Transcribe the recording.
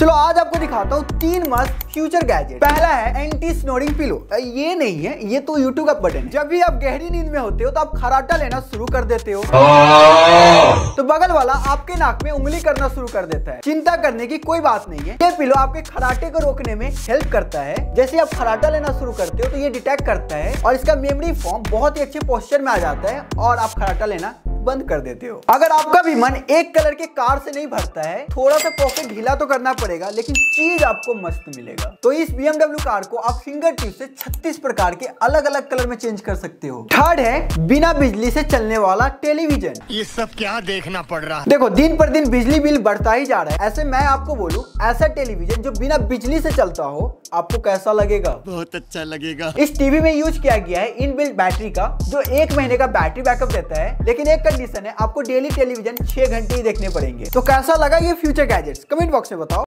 चलो आज आपको दिखाता हूँ तीन मस्त फ्यूचर गैजेट। पहला है एंटी स्नोरिंग पिलो। ये नहीं है, ये तो यूट्यूब का बटन है। जब भी आप गहरी नींद में होते हो तो आप खराटा लेना शुरू कर देते हो, तो बगल वाला आपके नाक में उंगली करना शुरू कर देता है। चिंता करने की कोई बात नहीं है, ये पिलो आपके खराटे को रोकने में हेल्प करता है। जैसे आप खराटा लेना शुरू करते हो तो ये डिटेक्ट करता है और इसका मेमोरी फॉर्म बहुत ही अच्छे पोस्चर में आ जाता है और आप खराटा लेना बंद कर देते हो। अगर आपका भी मन एक कलर के कार से नहीं भरता है, थोड़ा सा पॉकेट ढीला तो करना पड़ेगा, लेकिन चीज आपको मस्त मिलेगा। तो इस BMW कार को आप फिंगर टिप से 36 प्रकार के अलग अलग कलर में चेंज कर सकते हो। थर्ड है बिना बिजली से चलने वाला टेलीविजन। ये सब क्या देखना पड़ रहा है? देखो, दिन पर दिन बिजली बिल बढ़ता ही जा रहा है। ऐसे मैं आपको बोलूँ, ऐसा टेलीविजन जो बिना बिजली से चलता हो आपको कैसा लगेगा? बहुत अच्छा लगेगा। इस टीवी में यूज किया गया है इनबिल्ट बैटरी का, जो 1 महीने का बैटरी बैकअप देता है, लेकिन एक कंडीशन है, आपको डेली टेलीविजन 6 घंटे ही देखने पड़ेंगे। तो कैसा लगा ये फ्यूचर गैजेट्स? कमेंट बॉक्स में बताओ।